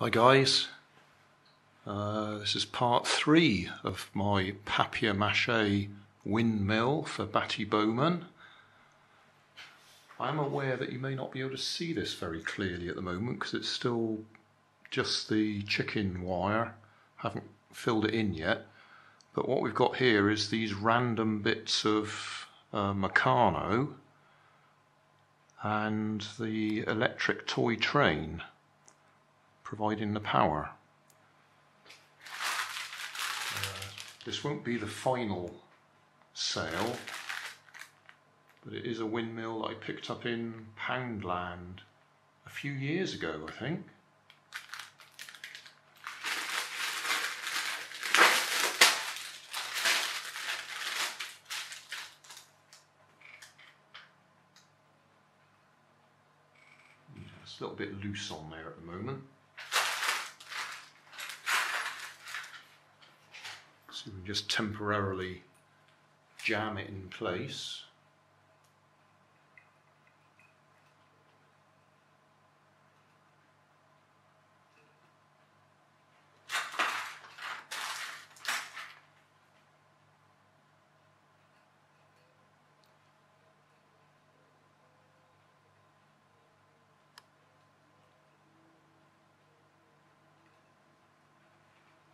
Hi guys, this is part 3 of my papier-mâché windmill for Batty Bowman. I'm aware that you may not be able to see this very clearly at the moment because it's still just the chicken wire, haven't filled it in yet, but what we've got here is these random bits of Meccano and the electric toy train providing the power. This won't be the final sale, but it is a windmill that I picked up in Poundland a few years ago, I think. It's a little bit loose on there at the moment. So we can just temporarily jam it in place.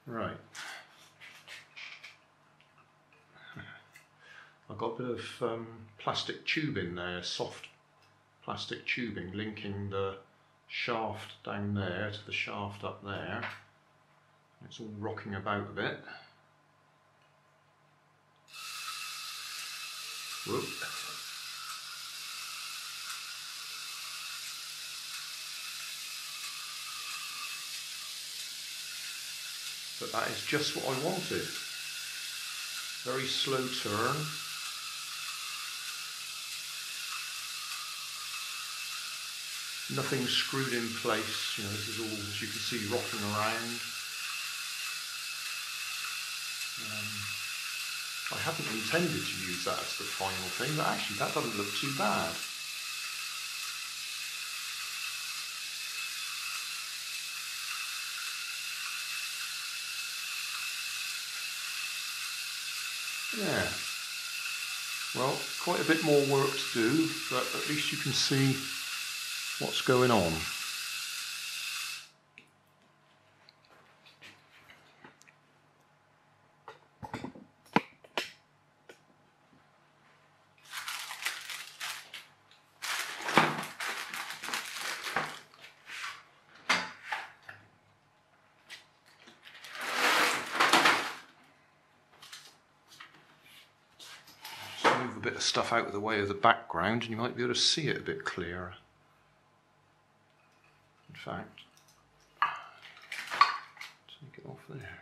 Right. I've got a bit of plastic tubing there, soft plastic tubing linking the shaft down there to the shaft up there. It's all rocking about a bit. Whoop. But that is just what I wanted. Very slow turn. Nothing screwed in place, you know, this is all, as you can see, rocking around. I hadn't intended to use that as the final thing, but actually that doesn't look too bad. Yeah, well, quite a bit more work to do, but at least you can see what's going on. Just move a bit of stuff out of the way of the background and you might be able to see it a bit clearer. In fact, take it off there.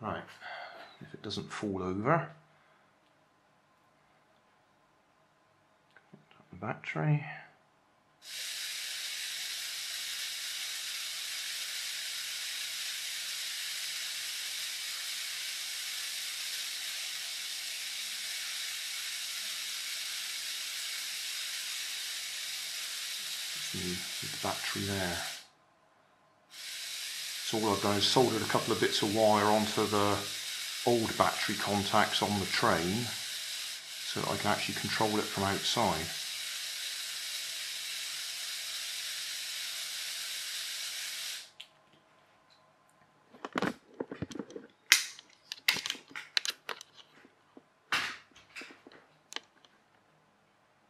Right, if it doesn't fall over, connect up the battery. With the battery there. So all I've done is soldered a couple of bits of wire onto the old battery contacts on the train so that I can actually control it from outside.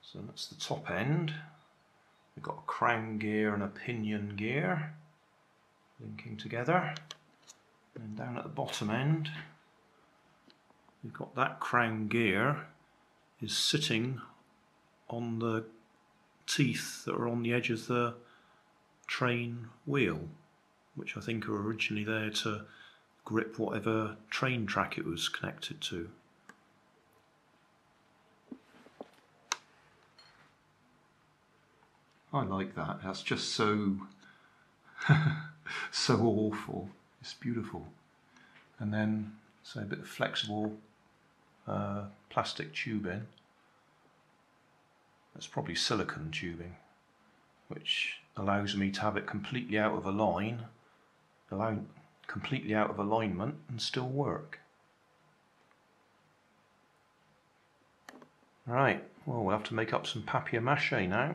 So that's the top end. We've got a crown gear and a pinion gear linking together. And down at the bottom end, we've got that crown gear is sitting on the teeth that are on the edge of the train wheel, which I think are originally there to grip whatever train track it was connected to. I like that. That's just so, so awful. It's beautiful. and then say a bit of flexible plastic tubing. That's probably silicone tubing, which allows me to have it completely out of a line, completely out of alignment, and still work. Right, well, we'll have to make up some papier-mâché now.